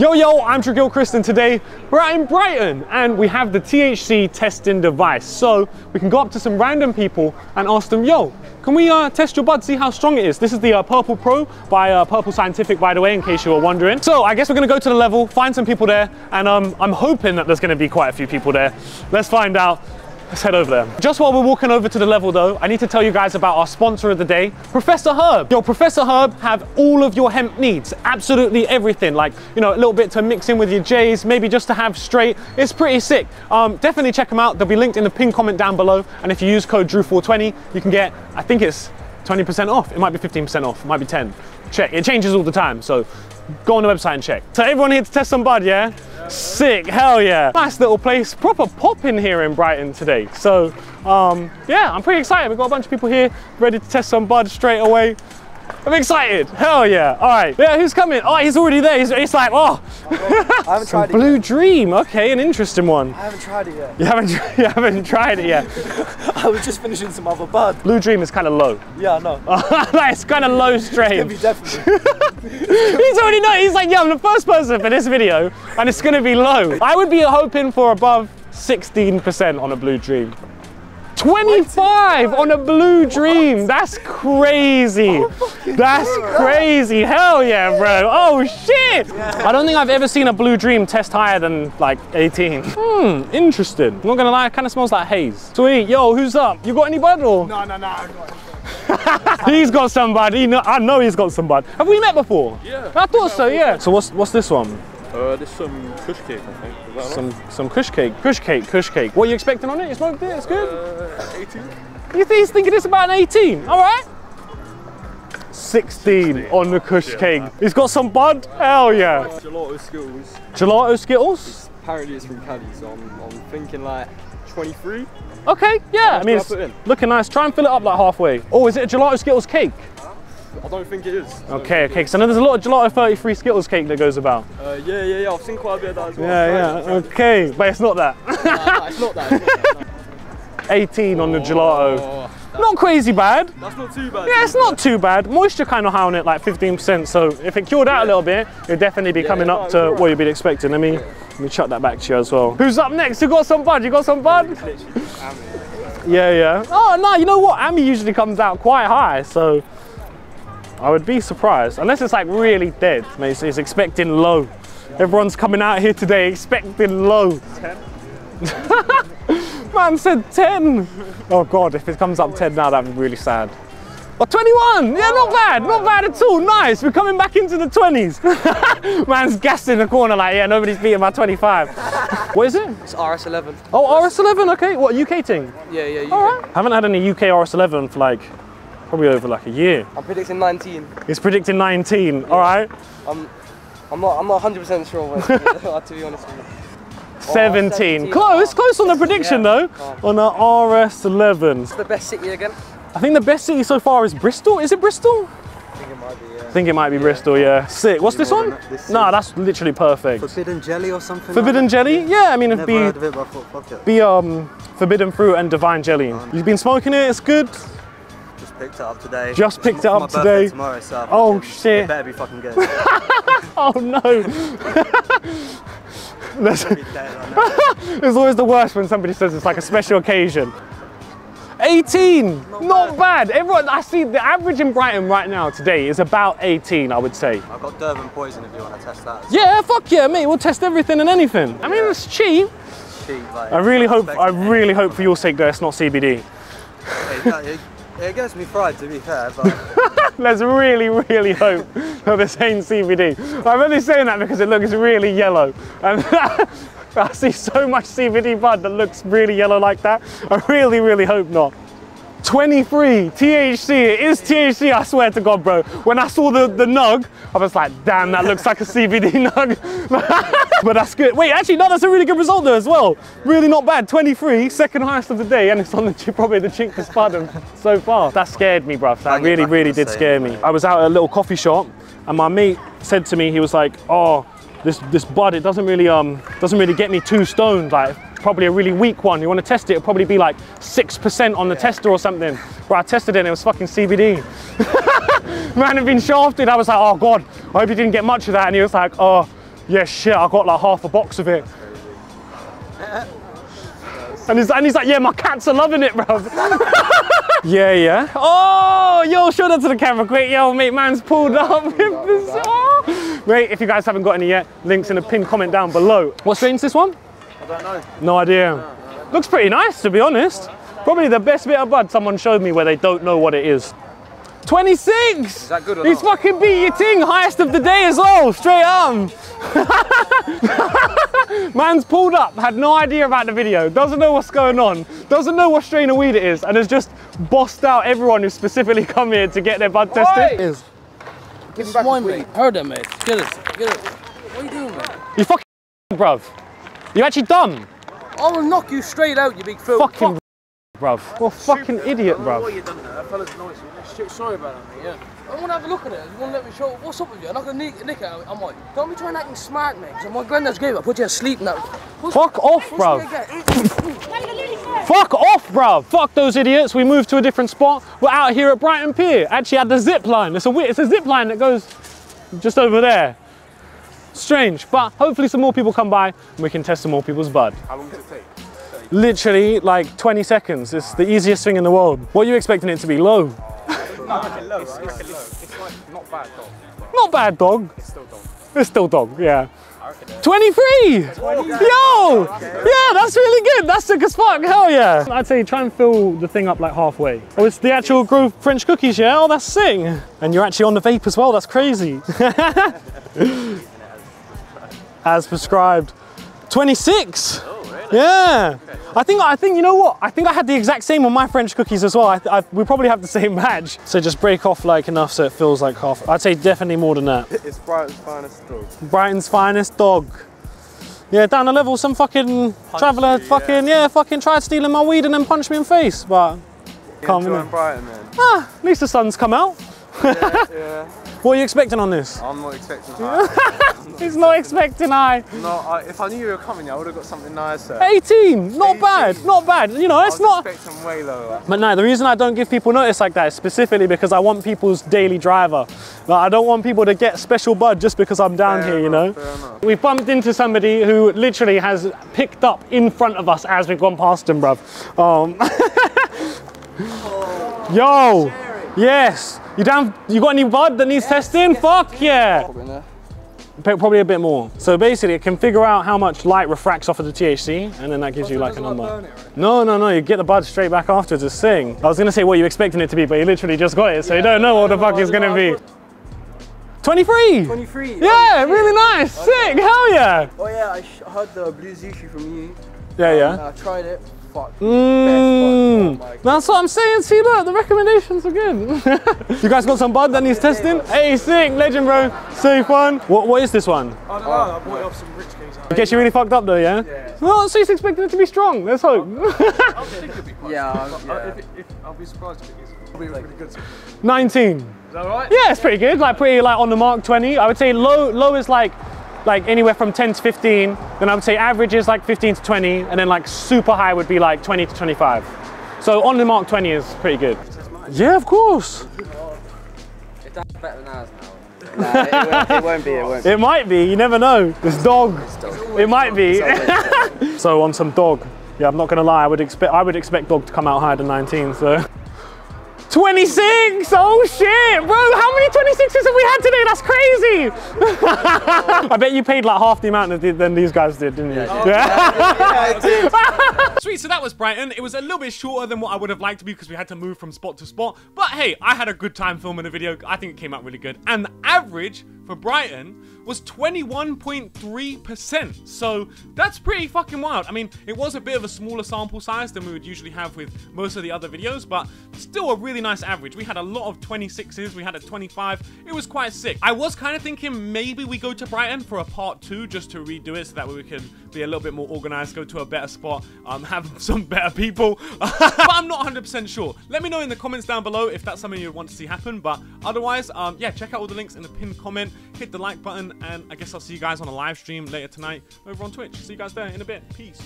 Yo, yo, I'm Trigill Chris, and today we're out in Brighton and we have the THC testing device. So we can go up to some random people and ask them, yo, can we test your bud, see how strong it is? This is the Purple Pro by Purple Scientific, by the way, in case you were wondering. So I guess we're gonna go to the level, find some people there, and I'm hoping that there's gonna be quite a few people there. Let's find out. Let's head over there. Just while we're walking over to the level though, I need to tell you guys about our sponsor of the day, Professor Herb. Yo, Professor Herb have all of your hemp needs, absolutely everything. Like, you know, a little bit to mix in with your J's, maybe just to have straight. It's pretty sick. Definitely check them out. They'll be linked in the pinned comment down below. And if you use code DREW420, you can get, I think it's 20% off. It might be 15% off, it might be 10. Check, it changes all the time. So go on the website and check. So everyone here to test some bud, yeah? Sick, hell yeah. Nice little place, proper pop in here in Brighton today. So yeah, I'm pretty excited. We've got a bunch of people here ready to test some bud straight away. I'm excited, hell yeah. All right, yeah, who's coming? Oh, he's already there. He's like, oh. I haven't tried it Blue yet. Dream, okay, an interesting one. I haven't tried it yet. You haven't tried it yet. I was just finishing some other bud. Blue Dream is kind of low. Yeah, I know. It's kind of low strain. It's gonna be definitely. He's already known, he's like, yeah, I'm the first person for this video and it's gonna be low. I would be hoping for above 16% on a Blue Dream. 25 on a Blue Dream, what? That's crazy. Oh, that's crazy, hell yeah, bro. Oh shit. Yeah. I don't think I've ever seen a Blue Dream test higher than like 18. Interesting. I'm not gonna lie, it kind of smells like haze. Sweet, yo, who's up? You got any bud or? No, I got it. He's got somebody. I know he's got somebody. Have we met before? Yeah. I thought so. Yeah. So what's this one? There's some Kush Cake, I think. Is that some Kush Cake. Kush Cake. What are you expecting on it? You smoked it. It's good. 18. He's thinking it's about an 18. All right. 16 on the Kush Cake. Man. He's got some bud. Hell yeah. Gelato Skittles. Gelato Skittles. It's apparently it's from Cali, so I'm thinking like 23. Okay, yeah, I mean, it's looking nice. Try and fill it up like halfway. Oh, is it a Gelato Skittles cake? I don't think it is. Okay. So I know there's a lot of Gelato 33 Skittles cake that goes about. Yeah, I've seen quite a bit of that as well. Yeah. Okay, but it's not that. No, it's not that. 18 on the Gelato. Not crazy bad. That's not too bad. Yeah, it's not too bad. Moisture kind of high on it, like 15%. So if it cured out a little bit, it'd definitely be coming up to what you'd be expecting. Let me chuck that back to you as well. Who's up next? You got some bud? Yeah. Oh no, you know what? Ami usually comes out quite high, so I would be surprised. Unless it's like really dead. It's expecting low. Everyone's coming out here today expecting low. 10. Man said 10. Oh God, if it comes up 10 now, that'd be really sad. Oh, 21, yeah, not bad at all, nice. We're coming back into the 20s. Man's gassed in the corner like, yeah, nobody's beating my 25. What is it? It's RS11. Oh, RS11, okay. What, UK thing? Yeah, UK. All right. Haven't had any UK RS11 for like, probably over like a year. I'm predicting 19. It's predicting 19, yeah. All right. I'm not 100% sure, to be honest with you. 17. Close on the prediction though. On a RS11. It's the best city again. I think the best city so far is Bristol. Is it Bristol? I think it might be, yeah. Bristol, yeah. Sick. What's this one? Nah, that's literally perfect. Forbidden jelly or something? Forbidden jelly? Yeah, I mean, it'd be forbidden fruit and divine jelly. You've been smoking it, it's good. Just picked it up today. Tomorrow, so oh shit. It better be fucking good. Oh no. It's always the worst when somebody says it's like a special occasion. 18, not bad. Everyone, I see the average in Brighton right now today is about 18, I would say. I've got Durban Poison if you want to test that. Yeah, fuck yeah, mate. We'll test everything and anything. Yeah. I mean, it's cheap. It's cheap, like, I really hope for your sake that it's not CBD. It gets me fried, to be fair, but... Let's really hope that this ain't CBD. I'm only saying that because it looks really yellow. And I see so much CBD bud that looks really yellow like that. I really hope not. 23, THC, it is THC, I swear to God, bro. When I saw the nug, I was like, damn, that looks like a CBD nug. But that's good. Wait, actually, no, that's a really good result there as well. Really not bad. 23, second highest of the day, and it's on the, probably the cheapest bud so far. That scared me, bruv. That really did scare me. I was out at a little coffee shop, and my mate said to me, he was like, oh, this bud, it doesn't really get me too stoned. Like, probably a really weak one. You want to test it, it'll probably be like 6% on the tester or something. But I tested it and it was fucking CBD. Man had been shafted. I was like, oh God, I hope you didn't get much of that. And he was like, oh, Yeah, shit, I got like half a box of it. And he's like, yeah, my cats are loving it, bruv. Yeah, yeah. Oh, yo, show that to the camera quick. Yo, mate, man's pulled up with this. Oh. Wait, if you guys haven't got any yet, links in the pinned comment down below. What strain is this one? I don't know. No idea. No. Looks pretty nice, to be honest. Probably the best bit of bud someone showed me where they don't know what it is. 26! Is that good or not? He's fucking beat your ting, highest of the day as well, straight arm. Man's pulled up, had no idea about the video, doesn't know what's going on, doesn't know what strain of weed it is, and has just bossed out everyone who's specifically come here to get their bud tested. Is. Give him back one thing. Heard it, mate. Get it. What are you doing, man? You fucking bruv. You actually dumb. I will knock you straight out, you big fool. Fucking bruv. You're a fucking idiot, bruv. What you done there? That fella's noisy. Sorry about that, mate, yeah. I want to have a look at it. You want to let me show what's up with you? I'm not going to nick it. I'm like, don't be trying acting smart, mate. So my granddad's grave, I put you asleep now. Fuck off, bruv. Fuck off, bruv. Fuck those idiots. We moved to a different spot. We're out here at Brighton Pier. Actually, at the zip line. It's a zip line that goes just over there. Strange, but hopefully some more people come by and we can test some more people's bud. How long does it take? Literally like 20 seconds. It's the easiest thing in the world. What are you expecting it to be? Low? No, it's like not bad dog. Not bad dog. It's still dog. It's still dog, yeah. 23! Yo! Yeah, that's really good. That's sick as fuck, hell yeah. I'd say try and fill the thing up like halfway. Oh, it's the actual groove French cookies, yeah? Oh, that's sick. And you're actually on the vape as well, that's crazy. As prescribed. 26! Yeah, I think you know what? I think I had the exact same on my French cookies as well. We probably have the same batch. So just break off like enough so it feels like half. I'd say definitely more than that. It's Brighton's finest dog. Brighton's finest dog. Yeah, down the level, some fucking traveller fucking fucking tried stealing my weed and then punched me in the face. But can't win. Brighton then. Ah, at least the sun's come out. Yeah, yeah. What are you expecting on this? I'm not expecting high. He's not expecting high. No, if I knew you were coming, I would have got something nicer. 18, not bad. You know, I was expecting way lower. But no, the reason I don't give people notice like that is specifically because I want people's daily driver. Like, I don't want people to get special bud just because I'm down here, you know? We bumped into somebody who literally has picked up in front of us as we've gone past him, bruv. Yo, yes. You got any bud that needs testing? Yes, fuck yeah! Probably a bit more. So basically it can figure out how much light refracts off of the THC and then that gives you like a number. No, you get the bud straight back afterwards, it's sick. I was going to say what you expecting it to be, but you literally just got it, so you don't know what the fuck it's going to be. 23! 23! Yeah, really nice! Sick, hell yeah! Oh yeah, I heard the blue sushi from you. Yeah, yeah. I tried it. Fuck. Best bud. That's what I'm saying. See, look, the recommendations are good. You guys got some bud that needs testing? Hey, sick, legend, bro. Safe one. What is this one? I don't know. I bought off some rich kids. I guess you really fucked up though, yeah? Yeah. Well, so he's expecting it to be strong. Let's hope. I think it'd be quite strong. Yeah. I'll be surprised if it is. It'll be really good. 19. Is that right? Yeah, it's pretty good. Like pretty like on the mark. 20. I would say low is like anywhere from 10 to 15, then I would say average is like 15 to 20, and then like super high would be like 20 to 25. So on the mark 20 is pretty good. Yeah, of course. It's better than ours now. Nah, it won't be. It might be, you never know. This dog, it might be. So on some dog, yeah, I'm not gonna lie, I would expect dog to come out higher than 19, so. 26! Oh shit! Bro, how many 26s have we had today? That's crazy! I bet you paid like half the amount than these guys did, didn't you? Yeah. Sweet, so that was Brighton. It was a little bit shorter than what I would have liked to be because we had to move from spot to spot. But hey, I had a good time filming the video. I think it came out really good. And the average for Brighton was 21.3%. So that's pretty fucking wild. I mean, it was a bit of a smaller sample size than we would usually have with most of the other videos, but still a really nice average. We had a lot of 26s, we had a 25. It was quite sick. I was kind of thinking maybe we go to Brighton for a part two just to redo it so that way we can be a little bit more organized, go to a better spot, have some better people. But I'm not 100% sure. Let me know in the comments down below if that's something you want to see happen. But otherwise, yeah, check out all the links in the pinned comment, hit the like button, and I guess I'll see you guys on a live stream later tonight over on Twitch. See you guys there in a bit. Peace.